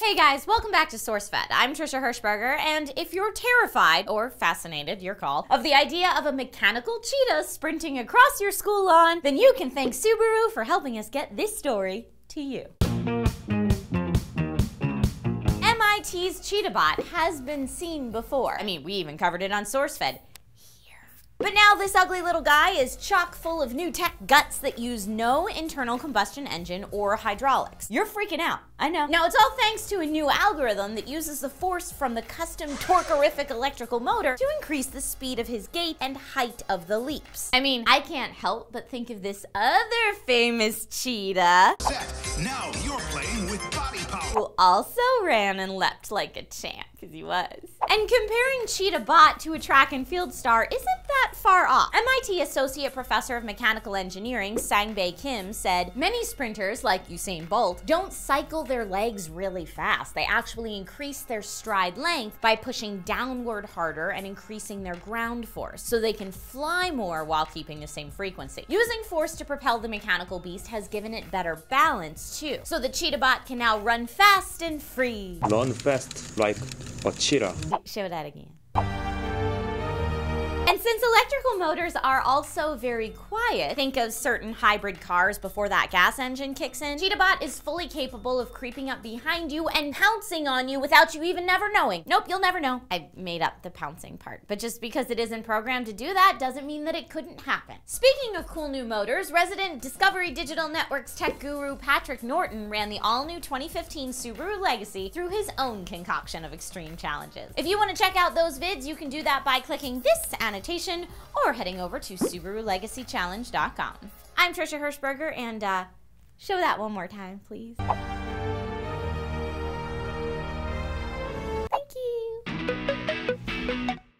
Hey guys, welcome back to SourceFed. I'm Trisha Hershberger, and if you're terrified, or fascinated, your call, of the idea of a mechanical cheetah sprinting across your school lawn, then you can thank Subaru for helping us get this story to you. MIT's Cheetah Bot has been seen before. I mean, we even covered it on SourceFed. But now this ugly little guy is chock full of new tech guts that use no internal combustion engine or hydraulics. You're freaking out, I know. Now it's all thanks to a new algorithm that uses the force from the custom torquerific electrical motor to increase the speed of his gait and height of the leaps. I mean, I can't help but think of this other famous cheetah. Set. Now you're playing with body power. Who also ran and leapt like a champ, because he was. And comparing Cheetah Bot to a track and field star isn't that far off. MIT Associate Professor of Mechanical Engineering, Sangbae Kim, said, "Many sprinters, like Usain Bolt, don't cycle their legs really fast. They actually increase their stride length by pushing downward harder and increasing their ground force, so they can fly more while keeping the same frequency. Using force to propel the mechanical beast has given it better balance, too. So the Cheetah Bot can now run fast and free." Run fast like a cheetah. Show that again. And since electrical motors are also very quiet, think of certain hybrid cars before that gas engine kicks in, Cheetah Bot is fully capable of creeping up behind you and pouncing on you without you even never knowing. Nope, you'll never know. I made up the pouncing part, but just because it isn't programmed to do that doesn't mean that it couldn't happen. Speaking of cool new motors, resident Discovery Digital Networks tech guru Patrick Norton ran the all-new 2015 Subaru Legacy through his own concoction of extreme challenges. If you want to check out those vids, you can do that by clicking this annotation or heading over to SubaruLegacyChallenge.com. I'm Trisha Hershberger, and show that one more time, please. Thank you.